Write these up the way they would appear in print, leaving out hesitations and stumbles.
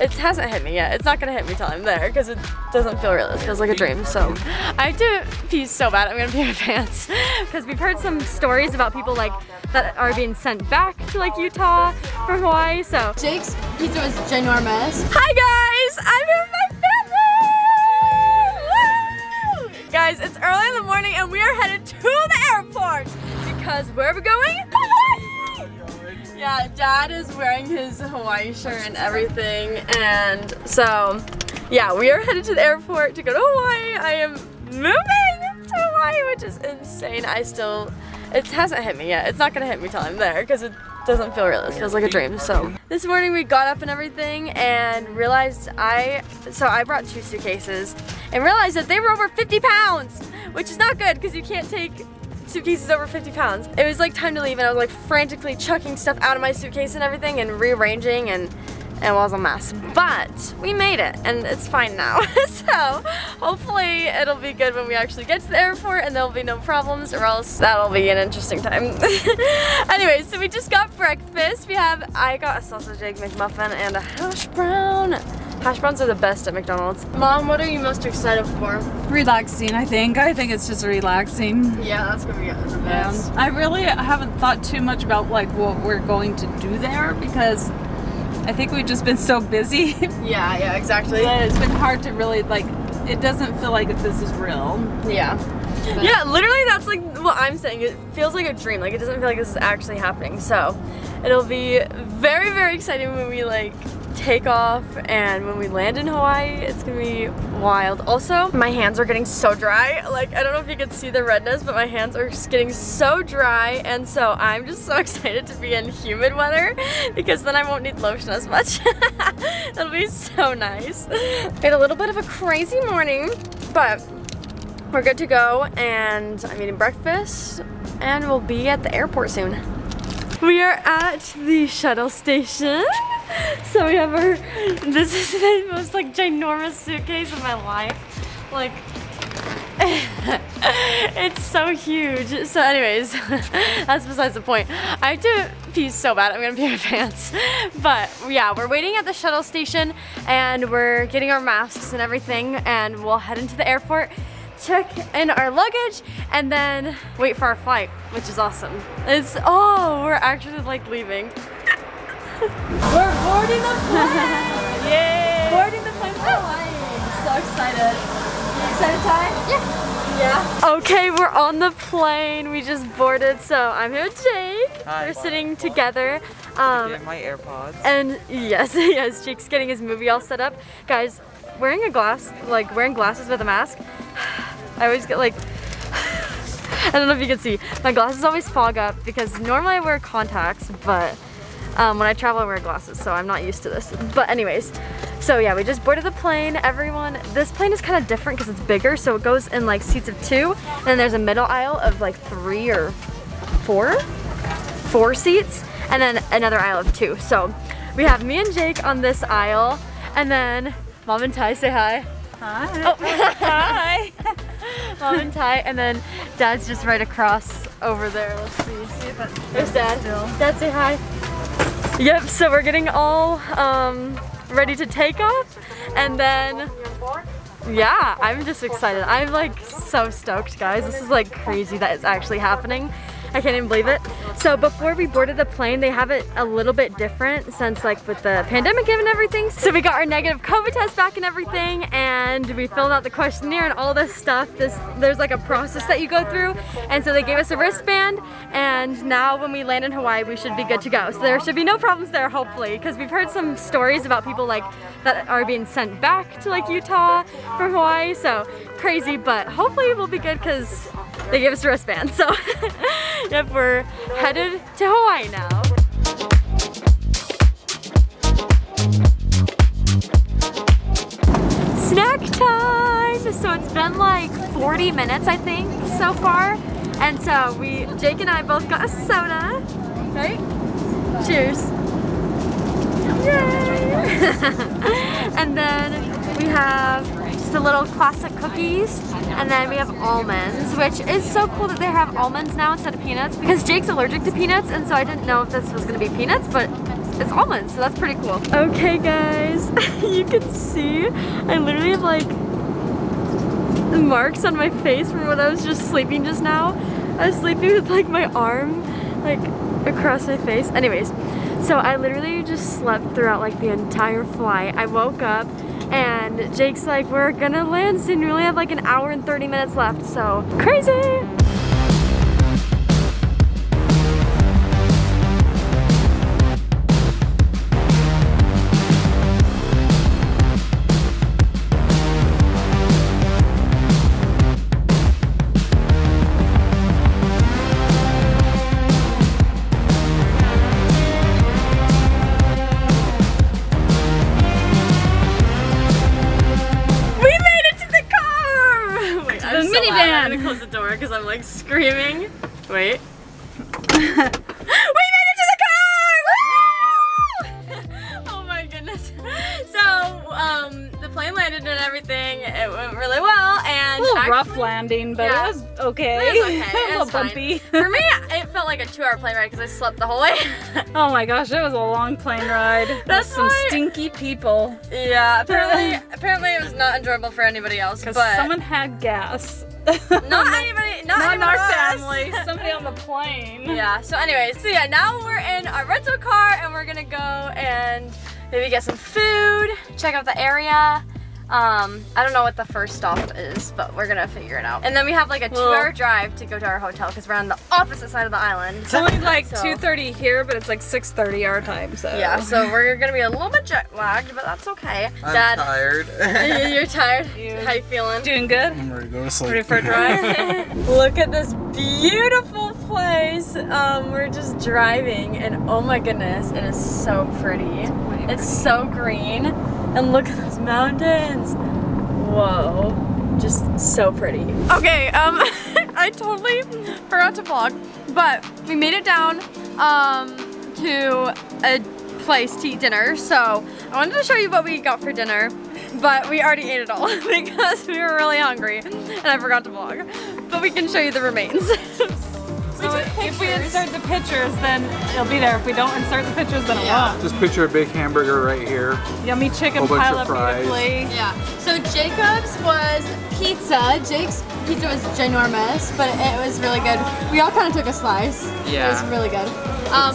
It hasn't hit me yet. It's not gonna hit me till I'm there because it doesn't feel real. It feels like a dream. So I have to pee so bad I'm gonna pee in my pants because we've heard some stories about people like that are being sent back to like Utah from Hawaii. So Jake's pizza was ginormous. Hi guys, I'm here with my family. Woo! Guys, it's early in the morning and we are headed to the airport because where are we going? Yeah, Dad is wearing his Hawaii shirt and everything, and so, yeah, we are headed to the airport to go to Hawaii. I am moving to Hawaii, which is insane. It hasn't hit me yet. It's not gonna hit me till I'm there, because it doesn't feel real. It feels like a dream, so. This morning we got up and everything, and realized I brought 2 suitcases, and realized that they were over 50 pounds, which is not good, because you can't take suitcases over 50 pounds. It was like time to leave and I was like frantically chucking stuff out of my suitcase and everything and rearranging, and it was a mess. But we made it and it's fine now. So hopefully it'll be good when we actually get to the airport and there'll be no problems, or else that'll be an interesting time. Anyway, so we just got breakfast. I got a sausage egg McMuffin and a hash brown. Hash browns are the best at McDonald's. Mom, what are you most excited for? Relaxing, I think. I think it's just relaxing. Yeah, that's gonna be the best. I really haven't thought too much about like what we're going to do there because I think we've just been so busy. Yeah, exactly. But it's been hard to really like, it doesn't feel like this is real. Yeah. But yeah, literally that's like what I'm saying. It feels like a dream. Like it doesn't feel like this is actually happening. So it'll be very, very exciting when we like take off and when we land in Hawaii. It's gonna be wild. Also, my hands are getting so dry. Like, I don't know if you can see the redness, but my hands are getting so dry, and so I'm just so excited to be in humid weather because then I won't need lotion as much. That'll be so nice. We had a little bit of a crazy morning, but we're good to go, and I'm eating breakfast, and we'll be at the airport soon. We are at the shuttle station. So we have this is the most like ginormous suitcase of my life. Like, it's so huge. So anyways, that's besides the point. I have to pee so bad, I'm gonna pee my pants. But yeah, we're waiting at the shuttle station and we're getting our masks and everything, and we'll head into the airport, check in our luggage, and then wait for our flight, which is awesome. We're actually like leaving. We're boarding the plane! Yay! Boarding the plane for Hawaii! So excited. You excited, Ty? Yeah. Yeah. Okay, we're on the plane. We just boarded, so I'm here with Jake. Hi. We're sitting together. Getting my AirPods. And yes, Jake's getting his movie all set up. Guys, wearing glasses with a mask, I always get like, I don't know if you can see. My glasses always fog up because normally I wear contacts, but when I travel I wear glasses, so I'm not used to this. But anyways, so yeah, we just boarded the plane, everyone. This plane is kind of different because it's bigger, so it goes in like seats of 2, and then there's a middle aisle of like 3 or 4 seats, and then another aisle of 2. So we have me and Jake on this aisle, and then Mom and Ty, say hi. Hi. Oh. Hi. Mom and Ty, and then Dad's just right across over there. Let's see if there's Dad. Dad, say hi. Yep, so we're getting all ready to take off, and then, yeah, I'm just excited. I'm like so stoked, guys. This is like crazy that it's actually happening. I can't even believe it. So before we boarded the plane, they have it a little bit different since like with the pandemic and everything. So we got our negative COVID test back and everything, and we filled out the questionnaire and all this stuff. There's like a process that you go through. And so they gave us a wristband, and now when we land in Hawaii, we should be good to go. So there should be no problems there, hopefully, because we've heard some stories about people like that are being sent back to like Utah from Hawaii. So crazy, but hopefully we'll be good because they gave us a wristband. So yep, we're headed to Hawaii now. Snack time! So it's been like 40 minutes, I think, so far. And so Jake and I both got a soda, right? Cheers. Yay! And then we have the little classic cookies, and then we have almonds, which is so cool that they have almonds now instead of peanuts, because Jake's allergic to peanuts, and so I didn't know if this was gonna be peanuts, but it's almonds, so that's pretty cool. Okay guys. you can see, I literally have like marks on my face from when I was just sleeping just now. I was sleeping with like my arm like across my face. Anyways, so I literally just slept throughout like the entire flight. I woke up and Jake's like, we're gonna land soon. We only have like an hour and 30 minutes left, so crazy. I'm gonna close the door because I'm like screaming. Wait. We made it to the car! Woo! Oh my goodness. So, the plane landed and everything. It went really well. And a little actually, rough landing, but yeah, it was okay. It was okay. It was a little bumpy. For me, it felt like a 2-hour plane ride because I slept the whole way. Oh my gosh, it was a long plane ride. That's with some stinky people. Yeah, apparently it was not enjoyable for anybody else. Because someone had gas. Not our family, somebody on the plane. Yeah, so anyways, so yeah, now we're in our rental car and we're gonna go and maybe get some food, check out the area. I don't know what the first stop is, but we're gonna figure it out. And then we have like a 2-hour drive to go to our hotel because we're on the opposite side of the island. It's only like 2:30 here, but it's like 6:30 our time, so. Yeah, so we're gonna be a little bit jet lagged, but that's okay. I'm tired. You're tired? How you feeling? Doing good? I'm ready to go to sleep. Ready for a drive? Look at this beautiful place. We're just driving and oh my goodness, it is so pretty. It's so green. And look at those mountains. Whoa, just so pretty. Okay, I totally forgot to vlog, but we made it down to a place to eat dinner. So I wanted to show you what we got for dinner, but we already ate it all because we were really hungry and I forgot to vlog, but we can show you the remains. So if we insert the pictures, then it'll be there. If we don't insert the pictures, then it won't. Just picture a big hamburger right here. Yummy chicken pile up beautifully. Yeah. So Jacob's was pizza. Jake's pizza was ginormous, but it was really good. We all kind of took a slice. Yeah. It was really good.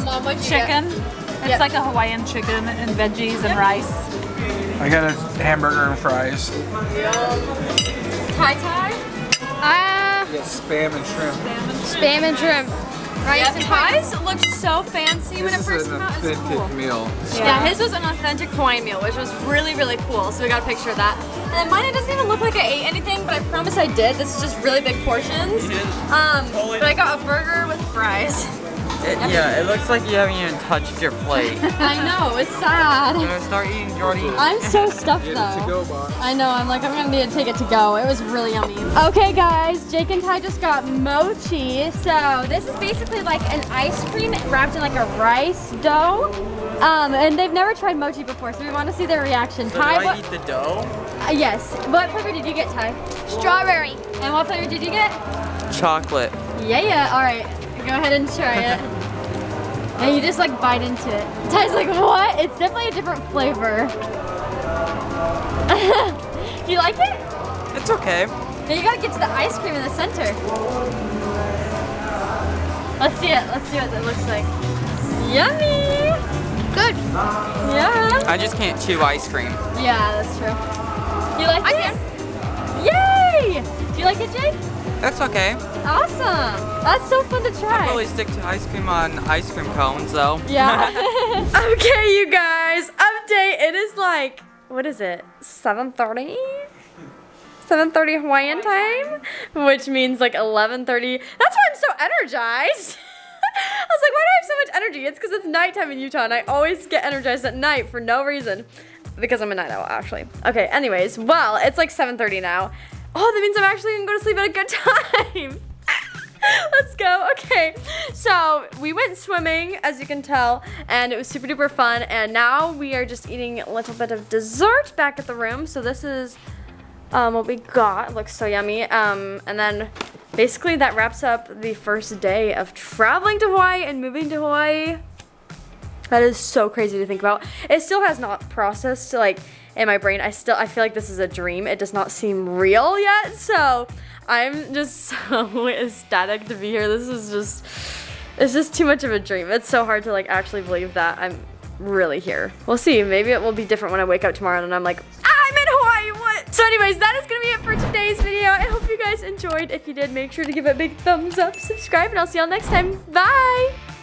Mom, what'd you chicken. Get? It's like a Hawaiian chicken and veggies and rice. I got a hamburger and fries. Thai? Yeah, spam and shrimp. Spam and shrimp. Right? Yeah, the pies looked so fancy when it first came out. It was cool. Meal. Yeah, his was an authentic Hawaiian meal, which was really, really cool. So we got a picture of that. And then mine, it doesn't even look like I ate anything, but I promise I did. This is just really big portions. But I got a burger with fries. It looks like you haven't even touched your plate. I know, it's sad. I'm gonna start eating Jordy. I'm so stuffed though. To-go box. I know, I'm gonna need to take it to go. It was really yummy. Okay guys, Jake and Ty just got mochi. So this is basically like an ice cream wrapped in like a rice dough. And they've never tried mochi before, so we want to see their reaction. So Ty, do I eat the dough? Yes. What flavor did you get, Ty? Strawberry. And what flavor did you get? Chocolate. Yeah, alright. Go ahead and try it. And you just like bite into it. Ty's like, what? It's definitely a different flavor. Do you like it? It's okay. Now you gotta get to the ice cream in the center. Let's see it. Let's see what it looks like. Yummy! Good. Yeah. I just can't chew ice cream. Yeah, that's true. You like it? I can. Yay! Do you like it, Jake? That's okay. Awesome. That's so fun to try. I probably stick to ice cream on ice cream cones though. Yeah. Okay, you guys, update. It is like, what is it? 7:30? 7:30 Hawaiian time, which means like 11:30. That's why I'm so energized. I was like, why do I have so much energy? It's because it's nighttime in Utah and I always get energized at night for no reason. Because I'm a night owl, actually. Okay, anyways, well, it's like 7:30 now. Oh, that means I'm actually gonna go to sleep at a good time. Let's go. Okay, so we went swimming, as you can tell, and it was super duper fun, and now we are just eating a little bit of dessert back at the room. So this is what we got. It looks so yummy. And then basically that wraps up the first day of traveling to Hawaii and moving to Hawaii. That is so crazy to think about. It still has not processed, like, in my brain. I feel like this is a dream. It does not seem real yet, so I'm just so ecstatic to be here. This is just, it's just too much of a dream. It's so hard to like actually believe that I'm really here. We'll see, maybe it will be different when I wake up tomorrow and I'm like, ah, I'm in Hawaii, what? So anyways, that is gonna be it for today's video. I hope you guys enjoyed. If you did, make sure to give it a big thumbs up, subscribe, and I'll see y'all next time. Bye!